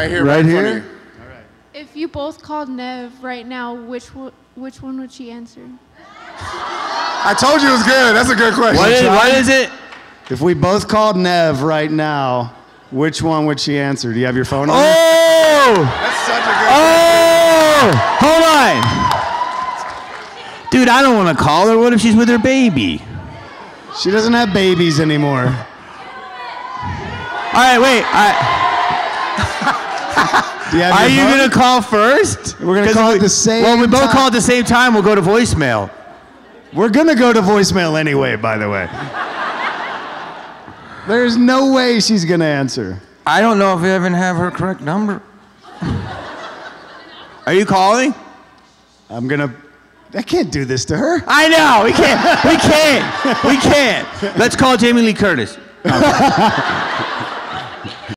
Right here? All right. If you both called Neve right now, which one would she answer? I told you it was good. That's a good question. What is it? If we both called Neve right now, which one would she answer? Do you have your phone on? Oh! That's such a good question. Hold on. Dude, I don't want to call her. What if she's with her baby? She doesn't have babies anymore. All right, wait. Are you going to call first? We're going to call at the same time. Well, we both call at the same time, we'll go to voicemail. We're going to go to voicemail anyway, by the way. There's no way she's going to answer. I don't know if we even have her correct number. Are you calling? I can't do this to her. I know, we can't. Let's call Jamie Lee Curtis. Okay.